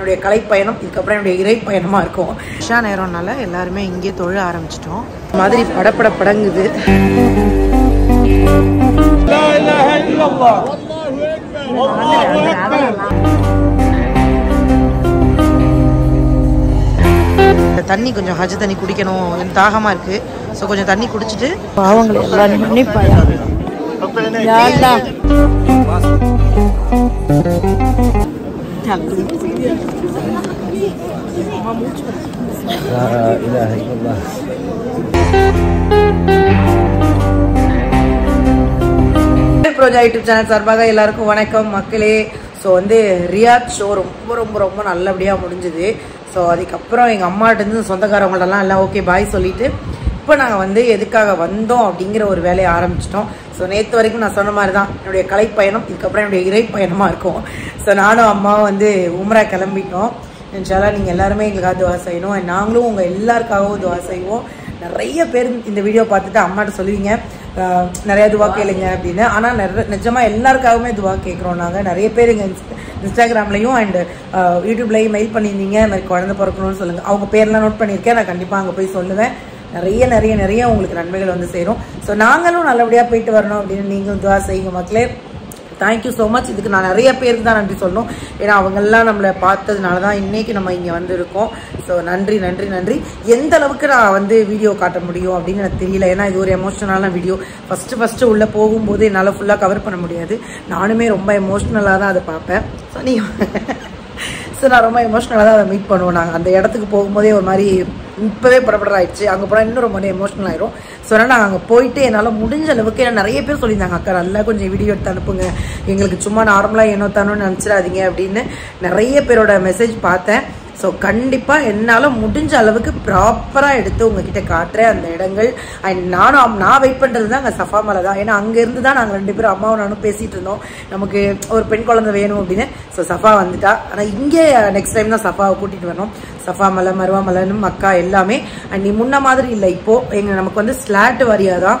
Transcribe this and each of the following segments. என்னுடைய கலைப்பயணம் இதுக்கப்புறம் என்னுடைய இறைப்பயணமாக இருக்கும். உஷா நேரம்னால எல்லாருமே இங்கே தொழில் ஆரம்பிச்சிட்டோம். மாதிரி படப்பட படங்குது. தண்ணி கொஞ்சம் ஹஜ் தண்ணி குடிக்கணும், எனக்கு தாகமாக இருக்குது. ஸோ கொஞ்சம் தண்ணி குடிச்சிட்டு பாவங்களை எல்லாரும் ப்ரோஜா யூடியூப் சேனல் சார்பாக எல்லாருக்கும் வணக்கம் மக்களே. ஸோ ரியாத் ஷோ ரொம்ப ரொம்ப ரொம்ப நல்லபடியாக முடிஞ்சுது. ஸோ அதுக்கப்புறம் எங்கள் அம்மாட்டேருந்து சொந்தக்காரவங்கள்டெல்லாம் எல்லாம் ஓகே பாய் சொல்லிவிட்டு இப்போ நாங்கள் எதுக்காக வந்தோம் அப்படிங்கிற ஒரு வேலையை ஆரம்பிச்சிட்டோம். ஸோ நேற்று வரைக்கும் நான் சொன்ன மாதிரி தான் என்னுடைய கலைப்பயணம் இதுக்கப்புறம் என்னுடைய இறைப்பயணமாக இருக்கும். ஸோ நானும் அம்மாவும் உம்ரா கிளம்பிட்டோம். இன்ஷால்லா நீங்கள் எல்லாருமே எங்களுக்காக துவா செய்யணும். அண்ட் நாங்களும் உங்கள் எல்லாருக்காகவும் துவா செய்வோம். நிறைய பேர் இந்த வீடியோ பார்த்துட்டு அம்மாட்ட சொல்லுவீங்க நிறையா துவா கேளுங்க அப்படின்னு. ஆனால் நிஜமாக எல்லாருக்காகவுமே துவா கேட்குறோம் நாங்கள். நிறைய பேர் எங்கள் இன்ஸ்டாகிராம்லையும் அண்டு யூடியூப்லையும் மெயில் பண்ணியிருந்தீங்க இந்த மாதிரி குழந்தை பிறக்கணும்னு சொல்லுங்கள். அவங்க பேர்லாம் நோட் பண்ணியிருக்கேன், நான் கண்டிப்பாக அங்கே போய் சொல்லுவேன். நிறைய நிறைய நிறைய உங்களுக்கு நன்மைகள் சேரும். ஸோ நாங்களும் நல்லபடியாக போயிட்டு வரணும் அப்படின்னு நீங்களும் துவா செய்யுங்க மக்களே. Thank you so much. இதுக்கு நான் நிறைய பேருக்கு தான் நன்றி சொல்லணும். ஏன்னா அவங்கெல்லாம் நம்மளை பார்த்ததுனால தான் இன்றைக்கி நம்ம இங்கே வந்திருக்கோம். ஸோ நன்றி நன்றி நன்றி. எந்த அளவுக்கு நான் வீடியோ காட்ட முடியும் அப்படின்னு எனக்கு தெரியல. ஏன்னா இது ஒரு எமோஷ்னலான வீடியோ. ஃபஸ்ட்டு உள்ளே போகும்போது என்னால் ஃபுல்லாக கவர் பண்ண முடியாது. நானுமே ரொம்ப எமோஷ்னலாக தான் அதை பார்ப்பேன். ஸோ நான் ரொம்ப எமோஷ்னலாக தான் அதை மீட் பண்ணுவோம். நாங்கள் அந்த இடத்துக்கு போகும்போதே ஒரு மாதிரி இப்போவே படப்படாயிடுச்சு. அங்கே போனால் இன்னும் ரொம்ப எமோஷ்னல் ஆயிரும். ஸோ அதனால் நாங்கள் அங்கே போயிட்டு என்னால் முடிஞ்ச அளவுக்கு நிறைய பேர் சொல்லியிருந்தாங்க அக்கா நல்லா கொஞ்சம் வீடியோ எடுத்து அனுப்புங்க, எங்களுக்கு சும்மா நார்மலாக ஏனோ தானோன்னு நினச்சிடாதீங்க அப்படின்னு நிறைய பேரோட மெசேஜ் பார்த்தேன். ஸோ கண்டிப்பாக என்னால் முடிஞ்ச அளவுக்கு ப்ராப்பராக எடுத்து உங்ககிட்ட காட்டுறேன் அந்த இடங்கள். அண்ட் நான் வெயிட் பண்ணுறது தான் அங்கே சஃபா மலை தான். ஏன்னா அங்கேருந்து தான் நாங்கள் ரெண்டு பேரும் அம்மாவும் நானும் பேசிகிட்டு இருந்தோம் நமக்கு ஒரு பெண் குழந்தை வேணும் அப்படின்னு. ஸோ சஃபா வந்துட்டா. ஆனால் இங்கே நெக்ஸ்ட் டைம் தான் சஃபாவை கூட்டிகிட்டு வரணும். சஃபா மலை மருவா மலைன்னு மக்கா எல்லாமே. அண்ட் நீ முன்ன மாதிரி இல்லை இப்போது நமக்கு ஸ்லாட் வாரியாக தான்.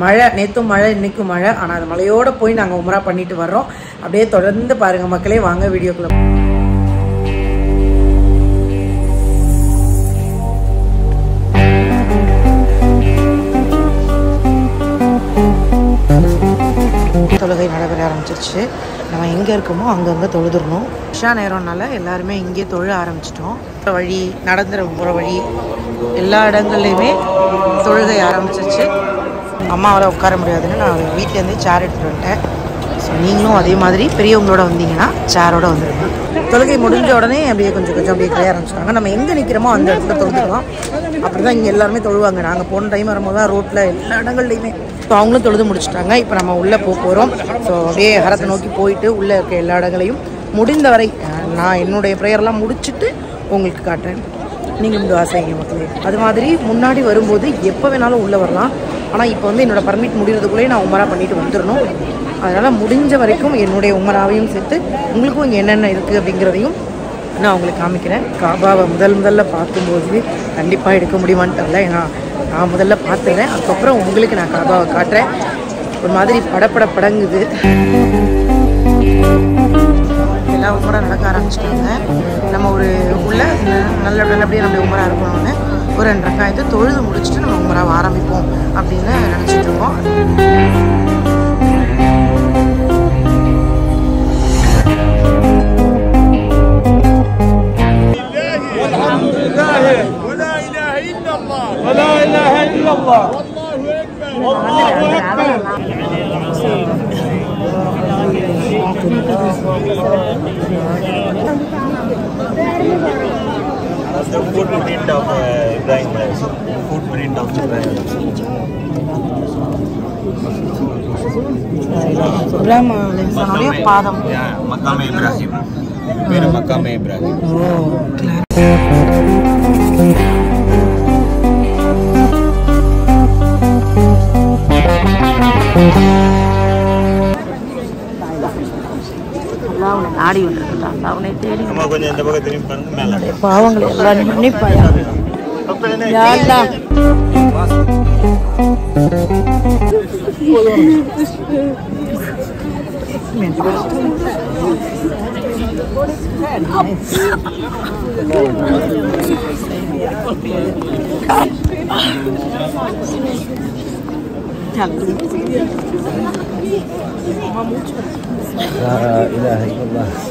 மழை நேற்றும் மழை இன்றைக்கும் மழை. ஆனால் அது மழையோடு போய் நாங்கள் உம்ரா பண்ணிட்டு வர்றோம். அப்படியே தொடர்ந்து பாருங்கள் மக்களே. வாங்க வீடியோக்குள்ள. தொழுகை நடைபெற ஆரம்பிச்சிருச்சு. நம்ம எங்கே இருக்கோமோ அங்கங்கே தொழுதுடணும். உஷா நேரம்னால எல்லாருமே இங்கே தொழ ஆரம்பிச்சிட்டோம். போகிற வழி நடந்துற போகிற வழி எல்லா இடங்கள்லையுமே தொழுகை ஆரம்பிச்சிருச்சு. அம்மாவால் உட்கார முடியாதுன்னு நான் வீட்டிலேருந்தே சேர் எடுத்துகிட்டு வந்துட்டேன். ஸோ நீங்களும் அதே மாதிரி பெரியவங்களோட வந்தீங்கன்னா சேரோட வந்துடுங்க. தொழுகை முடிஞ்ச உடனே அப்படியே கொஞ்சம் கொஞ்சம் அப்படியே கிளைய ஆரம்பிச்சிட்டாங்க. நம்ம எங்கே நிற்கிறோமோ அந்த இடத்துல தொழுதுக்கலாம். அப்படி தான் இங்கே எல்லாருமே தொழுவாங்க. நாங்கள் போன டைம் வரும்போது தான் ரோட்டில் எல்லா இடங்கள்லையுமே. ஸோ அவங்களும் தொழுது முடிச்சுட்டாங்க. இப்போ நம்ம உள்ளே போக போகிறோம். ஸோ அப்படியே ஹரத்தை நோக்கி போயிட்டு உள்ளே இருக்க எல்லா இடங்களையும் முடிந்தவரை நான் என்னுடைய ப்ரேயர்லாம் முடிச்சுட்டு உங்களுக்கு காட்டுறேன். நீங்களும் இந்த ஆசைங்க மக்களே. அது மாதிரி முன்னாடி வரும்போது எப்போ வேணாலும் உள்ளே வரலாம். ஆனால் இப்போ என்னோடய பர்மிட் முடிகிறதுக்குள்ளேயே நான் உமரா பண்ணிவிட்டு வந்துடணும். அதனால் முடிஞ்ச வரைக்கும் என்னுடைய உமராவையும் சேர்த்து உங்களுக்கும் இங்கே என்னென்ன இருக்குது அப்படிங்கிறதையும் நான் உங்களுக்கு காமிக்கிறேன். காபாவை முதல்ல பார்க்கும்போது கண்டிப்பாக எடுக்க முடியுமான்னு தெரியல. ஏன்னா நான் முதல்ல பார்த்துக்கிறேன், அதுக்கப்புறம் உங்களுக்கு நான் காபாவை காட்டுறேன். ஒரு மாதிரி படப்பட படங்குது. எல்லாம் உமரா நடக்க ஆரம்பிச்சிட்டாங்க. நம்ம உள்ள நல்லபடியாக நம்மளுடைய உமரா இருக்கணும்னு ஒரு 2 ரக்காயத்தை தொழுது முடிச்சுட்டு நம்ம உமராவை ஆரம்பிப்போம் அப்படின்னு நினச்சிட்டு இருக்கோம். பாதம் மக்காமே இப்ராஹிம், வேற மக்காமே இப்ராஹிம். ஓ கிளாஸ். ஆடி கொண்டிருக்கிறான். அவனை தேடி பாவங்களை எல்லாம் மன்னிப்பாயா. لا إله إلا الله. من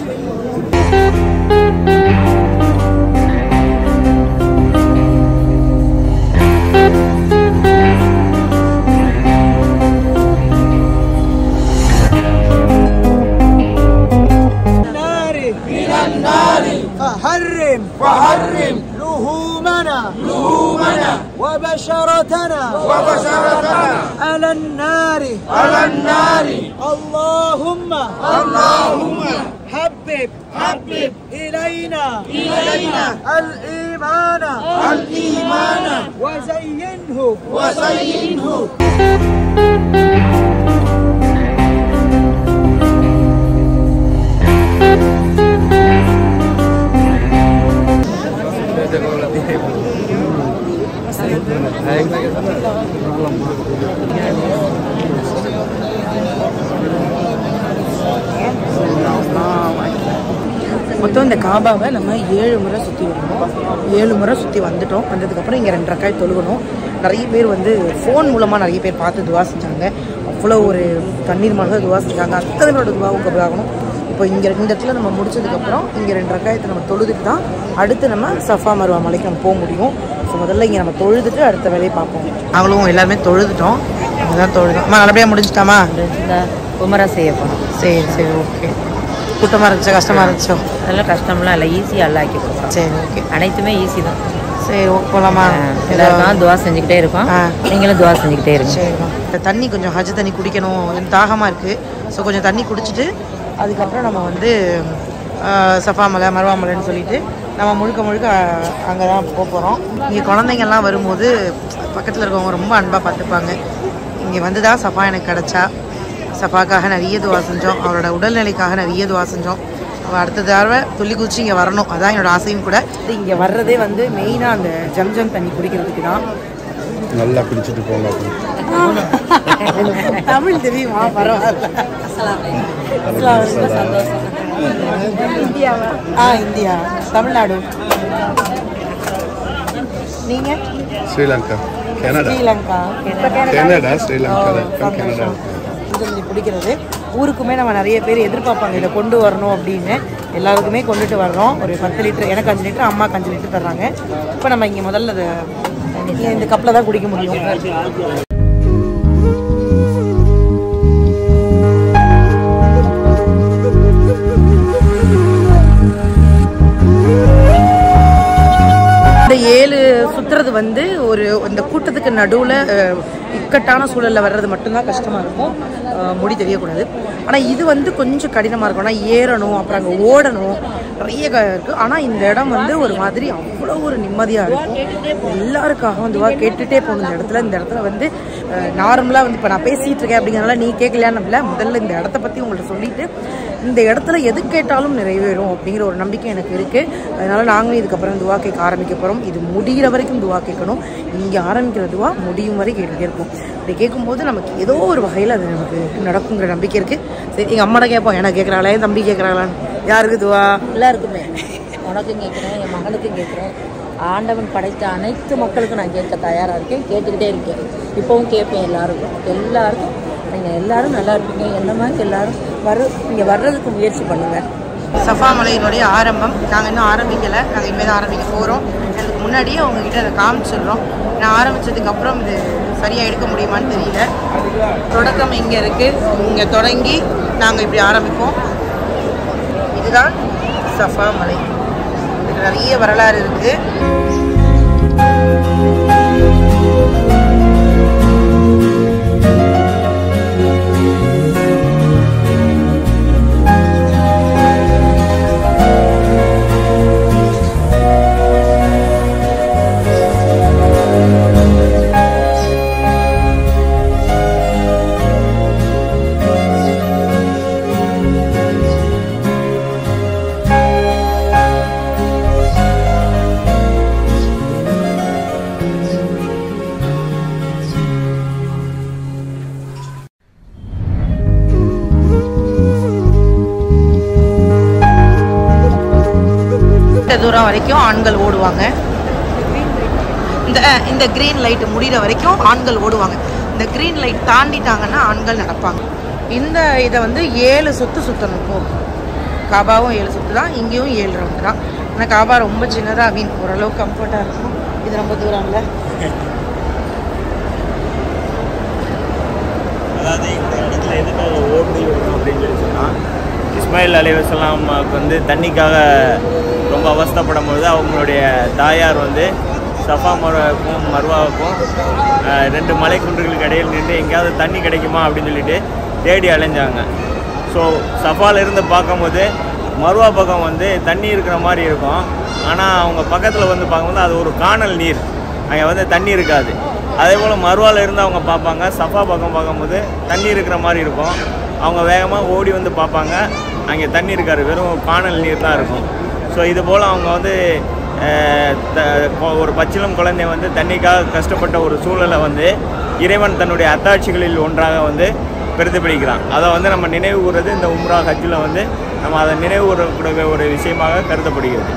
النار فحرم لهومنا وبشرتنا على النار اللهم حبب إلينا الإيمان وزينه மொத்தம் இந்த காபாவை நம்ம 7 முறை சுற்றி வரணும். 7 முறை சுற்றி வந்துட்டோம். வந்ததுக்கப்புறம் இங்கே 2 ரக்காத் தொழுகணும். நிறைய பேர் வந்து ஃபோன் மூலமாக நிறைய பேர் பார்த்து துவா செஞ்சாங்க. அவ்வளோ ஒரு கண்ணீர் மல்க துவா செஞ்சாங்க. அத்தனை பேரோட துவாவும் கபூலாகணும். இப்போ இங்கே இந்த இடத்துல நம்ம முடிச்சதுக்கப்புறம் இங்கே 2 ரக்காயத்தை நம்ம தொழுதுட்டு தான் அடுத்து நம்ம சஃபா மருவா மலைக்கு நம்ம போக முடியும். ஸோ முதல்ல இங்கே நம்ம தொழுதுட்டு அடுத்த வேலையை பார்ப்போம். அவங்களும் எல்லாருமே தொழுதுட்டோம். அதான் தொழுதோம். நல்லபடியாக முடிஞ்சுட்டாமா? உமரா செய்ய போனோம். சரி ஓகே. கூட்டமாக இருந்துச்சா? கஷ்டமாக இருந்துச்சோ? அதெல்லாம் கஷ்டம்லாம் இல்லை, ஈஸியாக எல்லாம் ஆக்கி கொடுப்போம். சரி ஓகே. அனைத்துமே ஈஸி தான். சரி ஓகே போகலாமா? எல்லாருக்கும் துவா செஞ்சுக்கிட்டே இருக்கோம். நீங்களும் துவா செஞ்சுக்கிட்டே இருக்கோம். தண்ணி கொஞ்சம் ஹஜ் தண்ணி குடிக்கணும், கொஞ்சம் தாகமாக இருக்குது. ஸோ கொஞ்சம் தண்ணி குடிச்சிட்டு அதுக்கப்புறம் நம்ம வந்து சஃபா மலை மருவா மலைன்னு சொல்லிட்டு நம்ம முழுக்க அங்கே தான் போக போகிறோம். இங்கே குழந்தைங்கள்லாம் வரும்போது பக்கத்தில் இருக்கவங்க ரொம்ப அன்பாக பார்த்துப்பாங்க. இங்கே வந்து தான் சஃபா எனக்கு கிடச்சா. சஃபாக்காக நிறைய துவா செஞ்சோம், அவரோட உடல்நிலைக்காக நிறைய துவா செஞ்சோம். அவள் அடுத்த தடவை துள்ளி குச்சி இங்கே வரணும், அதான் என்னோடய ஆசையும் கூட. இங்கே வர்றதே வந்து மெயினாக அந்த ஜம்ஜம் தண்ணி குடிக்கிறதுக்கு தான். நல்லா குடிச்சிட்டு போகலாம். தமிழ் தெரியுமா? பரவாயில்ல. இந்தியாவா? இந்தியா, தமிழ்நாடு. நீங்கள்? ஸ்ரீலங்கா, கனடா. ஸ்ரீலங்கா தண்ணி குடிக்கிறது ஊருக்குமே நம்ம நிறைய பேர் எதிர்பார்ப்பாங்க இதை கொண்டு வரணும் அப்படின்னு. எல்லாருக்குமே கொண்டுட்டு வர்றோம். ஒரு 10 லிட்டர், எனக்கு 5 லிட்டர், அம்மாவுக்கு 5 லிட்டர் தர்றாங்க. இப்போ நம்ம இங்கே முதல்ல அதை இந்த கப்பில் தான் குடிக்க முடியும். இந்த 7 சுற்றுறது வந்து ஒரு இந்த கூட்டத்துக்கு நடுவில் இக்கட்டான சூழலில் வர்றது மட்டும்தான் கஷ்டமாக இருக்கும், முடி தெரியக்கூடாது. ஆனால் இது வந்து கொஞ்சம் கடினமாக இருக்கும். ஆனால் ஏறணும், அப்புறம் அங்கே ஓடணும், நிறைய இருக்குது. ஆனால் இந்த இடம் வந்து ஒரு மாதிரி அவ்வளோ ஒரு நிம்மதியாக இருக்கும். எல்லாருக்காகவும் துவா கேட்டுகிட்டே போகணும். இந்த இடத்துல வந்து நார்மலாக வந்து இப்போ நான் பேசிகிட்டு இருக்கேன் அப்படிங்கிறனால நீ கேட்கலையான்னு இல்லை, முதல்ல இந்த இடத்த பற்றி உங்கள்கிட்ட சொல்லிவிட்டு இந்த இடத்துல எது கேட்டாலும் நிறைவேறும் அப்படிங்கிற ஒரு நம்பிக்கை எனக்கு இருக்குது. அதனால் நாங்களும் இதுக்கப்புறம் துவா கேட்க ஆரம்பிக்க போகிறோம். இது முடிகிற வரைக்கும் துவா கேட்கணும். இங்கே ஆரம்பிக்கிற துவா முடியும் வரை கேட்டுகிட்டே இருக்கும். அப்படி கேட்கும்போது நமக்கு ஏதோ ஒரு வகையில் அது நமக்கு நடக்குங்கிற நம்பிக்கை இருக்குது. சரி, எங்கள் அம்மாட்ட கேட்போம், ஏன்னா கேட்குறாங்களே, தம்பி கேட்குறாங்களான்னு. யாருக்கு துவா? எல்லாருக்குமே. உனக்கும் கேட்குறேன், என் மகனுக்கும் கேட்குறேன். ஆண்டவன் படைத்த அனைத்து மக்களுக்கும் நான் கேட்க தயாராக இருக்கேன். கேட்டுக்கிட்டே இருக்கேன், இப்போவும் கேட்பேன். எல்லாருக்கும் நீங்கள் எல்லோரும் நல்லா இருப்பீங்க. என்ன மாதிரி எல்லோரும் நீங்கள் வர்றதுக்கு முயற்சி பண்ணுங்கள். சஃபா மலையினுடைய ஆரம்பம் நாங்கள் இன்னும் ஆரம்பிக்கலை. நாங்கள் இனிமேல் தான் ஆரம்பிக்க போகிறோம். அதுக்கு முன்னாடியே அவங்ககிட்ட அதை காமிச்சிடுறோம். நான் ஆரம்பித்ததுக்கப்புறம் இது சரியாக எடுக்க முடியுமான்னு தெரியல. தொடக்கம் இங்கே இருக்குது. இங்கே தொடங்கி நாங்கள் இப்படி ஆரம்பிப்போம். இதுதான் சஃபா மலை. இதுக்கு நிறைய வரலாறு இருக்குது. umrah வரைக்கும் ஆண்கள் ஓடுவாங்க. இந்த கிரீன் லைட் முடிற வரைக்கும் ஆண்கள் ஓடுவாங்க. இந்த கிரீன் லைட் தாண்டிட்டாங்கன்னா ஆண்கள் நடப்பாங்க. இந்த இத வந்து 7 சுத்து சுத்தணும் போ. காபாவும் 7 சுத்து தான், இங்கேயும் 7 ரவுண்ட் தான். ஆனா காபா ரொம்ப சின்னதா வீண் ஓரளவு கம்ஃபர்ட்டா இருக்கும். இது ரொம்ப தூரம் இல்ல. அதாவது இந்த இடத்துல எதுக்கு ஓடி வரணும் அப்படினு சொல்லி சொன்னா இஸ்மாயில் அலைஹிஸ்ஸலாமுக்கு வந்து தண்ணிக்காக ரொம்ப அவஸ்தைப்படும் போது அவங்களுடைய தாயார் வந்து சஃபா மர்வாவுக்கும் ரெண்டு மலைக்குன்றுகளுக்கு இடையில் நின்று எங்கேயாவது தண்ணி கிடைக்குமா அப்படின்னு சொல்லிட்டு தேடி அலைஞ்சாங்க. ஸோ சஃபாலிருந்து பார்க்கும்போது மர்வா பக்கம் வந்து தண்ணி இருக்கிற மாதிரி இருக்கும். ஆனால் அவங்க பக்கத்தில் வந்து பார்க்கும்போது அது ஒரு காணல் நீர், அங்கே வந்து தண்ணி இருக்காது. அதே போல் மர்வாவில் இருந்து அவங்க பார்ப்பாங்க, சஃபா பக்கம் பார்க்கும்போது தண்ணி இருக்கிற மாதிரி இருக்கும். அவங்க வேகமாக ஓடி வந்து பார்ப்பாங்க, அங்கே தண்ணி இருக்காது, வெறும் காணல் நீர் தான் இருக்கும். ஸோ இது போல் அவங்க வந்து ஒரு பச்சிளம் குழந்தை வந்து தண்ணிக்காக கஷ்டப்பட்ட ஒரு சூழலை வந்து இறைவன் தன்னுடைய அத்தாட்சிகளில் ஒன்றாக வந்து பிரதிபலிக்கிறான். அதை வந்து நம்ம நினைவு கூறுறது இந்த உம்ரா ஹஜ்ஜில் வந்து நம்ம அதை நினைவு கூறக்கூடிய ஒரு விஷயமாக கருதப்படுகிறது.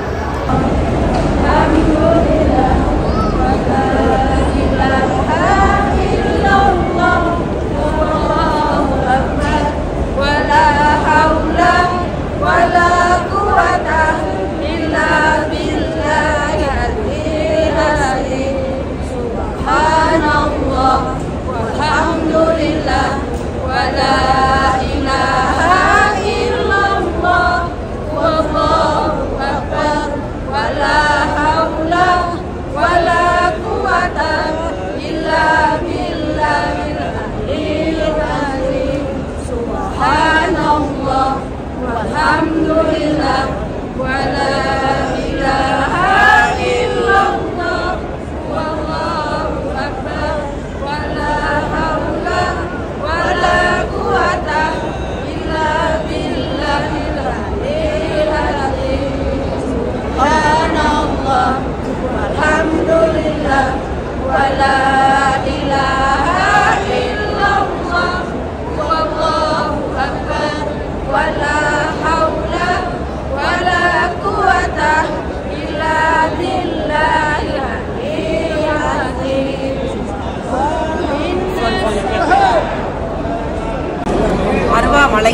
மலை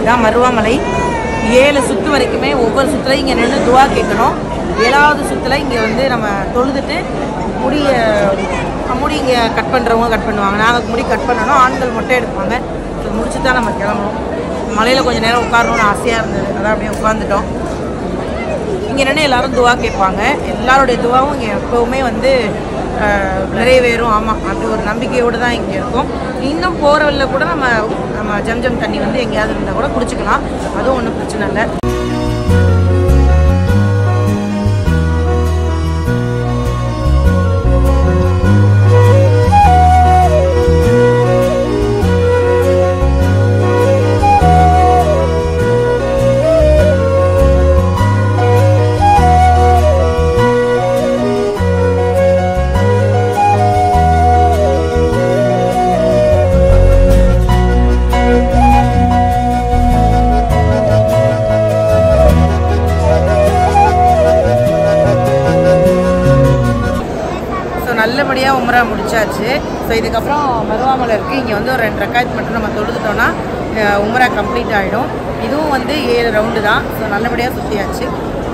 இதான் மருவாமலை. 7 சுற்று வரைக்குமே ஒவ்வொரு சுற்றுலையும் இங்கே நின்று துவா கேட்கணும். 7வது சுற்றில் இங்கே வந்து நம்ம தொழுதுட்டு முடி இங்கே கட் பண்ணுறவங்க கட் பண்ணுவாங்க. நாங்கள் முடி கட் பண்ணணும், ஆண்கள் மொட்டை எடுப்பாங்க. அது முடிச்சு தான் நம்ம கிளம்பணும். மலையில் கொஞ்சம் நேரம் உட்காரணும்னு ஆசையாக இருந்தது, அதான் அப்படியே உட்காந்துட்டோம். இங்கே நின்று எல்லோரும் துவா கேட்பாங்க. எல்லாருடைய துவாவும் இங்கே எப்போவுமே வந்து நிறைவேறும். ஆமாம், அப்படி ஒரு நம்பிக்கையோடு தான் இங்கே இருக்கும். இன்னும் போகிறவள்ள கூட நம்ம ஜம்ஜம் தண்ணி வந்து எங்கேயாவது இருந்தால் கூட குடிச்சிக்கலாம், அதுவும் ஒன்றும் பிரச்சனை இல்லை. நல்லபடியாக உம்ரா முடிச்சாச்சு. ஸோ இதுக்கப்புறம் மருவாமலை இருக்குது. இங்கே வந்து ஒரு 2 ரக்காயத் மட்டும் நம்ம தொழுதுட்டோன்னா உம்ரா கம்ப்ளீட் ஆகிடும். இதுவும் வந்து 7 ரவுண்டு தான். ஸோ நல்லபடியாக சுற்றியாச்சு.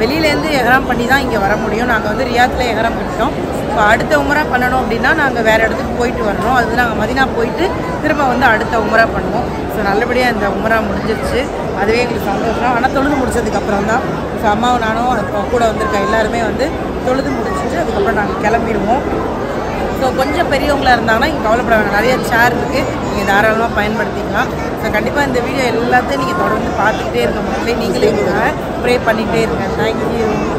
வெளியிலேருந்து எஹ்ராம் பண்ணி தான் இங்கே வர முடியும். நாங்கள் வந்து ரியாத்தில் எஹ்ராம் பண்ணிட்டோம். ஸோ அடுத்த உம்ரா பண்ணணும் அப்படின்னா நாங்கள் வேறு இடத்துக்கு போயிட்டு வரணும். அது நாங்கள் மதினா போயிட்டு திரும்ப வந்து அடுத்த உம்ரா பண்ணுவோம். ஸோ நல்லபடியாக இந்த உம்ரா முடிஞ்சிருச்சு, அதுவே எங்களுக்கு சந்தோஷம். ஆனால் தொழுது முடிச்சதுக்கப்புறம் தான் ஸோ அம்மாவும் நானும் அதுக்கு கூட வந்திருக்கேன் எல்லாருமே வந்து தொழுது முடிச்சுட்டு அதுக்கப்புறம் நாங்கள் கிளம்பிடுவோம். ஸோ கொஞ்சம் பெரியவங்களாக இருந்தாங்கன்னா இங்கே கவலைப்பட வேண்டாம், நிறைய சேர் இருக்குது, நீங்கள் தாராளமாக பயன்படுத்திக்கலாம். ஸோ கண்டிப்பாக இந்த வீடியோ எல்லாத்தையும் நீங்கள் தொடர்ந்து பார்த்துக்கிட்டே இருக்க முடியல, நீங்களே ப்ரே பண்ணிகிட்டே இருங்க. தேங்க்யூ.